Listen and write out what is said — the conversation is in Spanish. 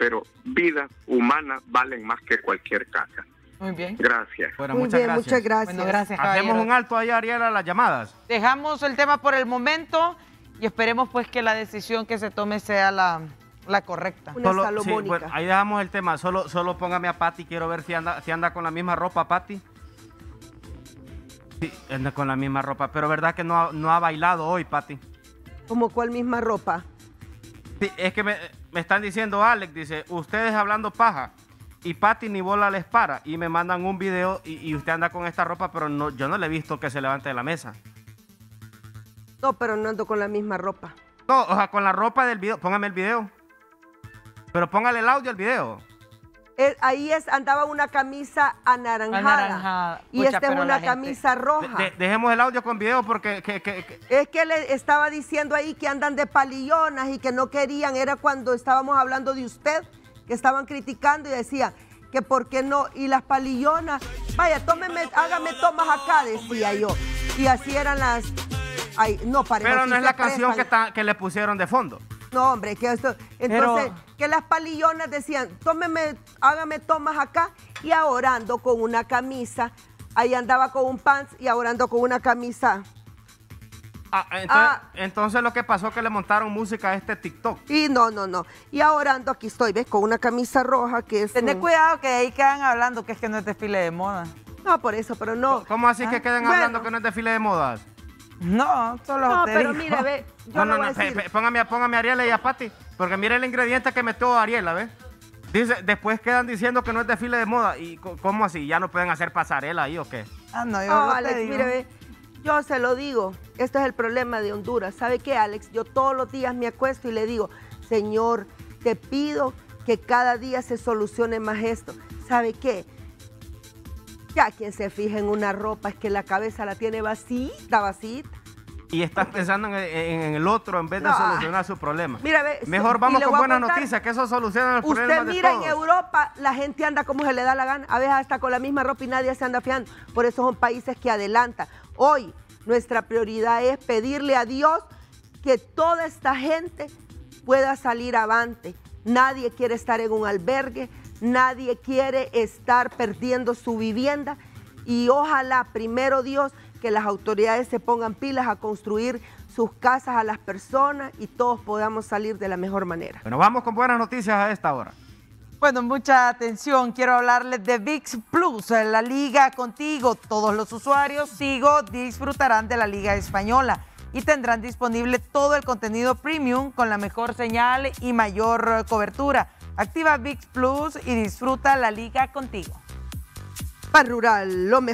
pero vidas humanas valen más que cualquier casa. Muy bien. Gracias. Bueno, muchas gracias. Bueno, gracias, caballero. Hacemos un alto ahí, Ariela, a las llamadas. Dejamos el tema por el momento y esperemos pues que la decisión que se tome sea la correcta. Una salomónica. Sí, bueno, ahí dejamos el tema. Solo póngame a Paty, quiero ver si anda con la misma ropa, Paty. Sí, anda con la misma ropa, pero verdad que no ha bailado hoy, Paty. ¿Cómo cuál misma ropa? Sí, es que me están diciendo, Alex, dice, ustedes hablando paja. Y Paty ni bola les para y me mandan un video y usted anda con esta ropa, pero no, yo no le he visto que se levante de la mesa. No, pero no ando con la misma ropa. No, o sea, con la ropa del video. Póngame el video. Pero póngale el audio al video. Ahí andaba una camisa anaranjada. Y esta es una camisa roja. Dejemos el audio con video porque... Es que le estaba diciendo ahí que andan de palillonas y que no querían. Era cuando estábamos hablando de usted. Que estaban criticando y decía que por qué no, y las palillonas, vaya, hágame tomas acá, decía yo. Y así eran las... Ay, no, parece. Pero no es la canción que le pusieron de fondo. No, hombre, que esto... Entonces, que las palillonas decían, hágame tomas acá, y ahora ando con una camisa, ahí andaba con un pants y ahora ando con una camisa... Entonces lo que pasó es que le montaron música a este TikTok. Y no. Y ahora ando aquí estoy, ¿ves? Con una camisa roja que es... Tened cuidado que ahí quedan hablando que es que no es desfile de moda. No, por eso, pero no. ¿Cómo así que quedan hablando que no es desfile de modas? No, solo no, pero mira, ve. Yo no, póngame a Ariela y a Paty, porque mire el ingrediente que metió Ariela, ¿ves? Dice, después quedan diciendo que no es desfile de moda. ¿Y cómo así? ¿Ya no pueden hacer pasarela ahí o qué? Ah, no, yo no, Alex, mire, ve. Yo se lo digo, este es el problema de Honduras. ¿Sabe qué, Alex? Yo todos los días me acuesto y le digo, Señor, te pido que cada día se solucione más esto. ¿Sabe qué? Ya quien se fija en una ropa es que la cabeza la tiene vacita. Y estás pensando en el otro en vez de solucionar su problema. Mira, mejor vamos con buenas noticias, que eso soluciona el problema de todos. Usted mira, en Europa la gente anda como se le da la gana, a veces hasta con la misma ropa y nadie se anda fiando. Por eso son países que adelantan. Hoy nuestra prioridad es pedirle a Dios que toda esta gente pueda salir avante. Nadie quiere estar en un albergue, nadie quiere estar perdiendo su vivienda y ojalá, primero Dios, que las autoridades se pongan pilas a construir sus casas a las personas y todos podamos salir de la mejor manera. Bueno, vamos con buenas noticias a esta hora. Bueno, mucha atención, quiero hablarles de VIX Plus, la Liga Contigo. Todos los usuarios disfrutarán de la Liga Española y tendrán disponible todo el contenido premium con la mejor señal y mayor cobertura. Activa VIX Plus y disfruta la Liga Contigo. Pan Rural, lo mejor.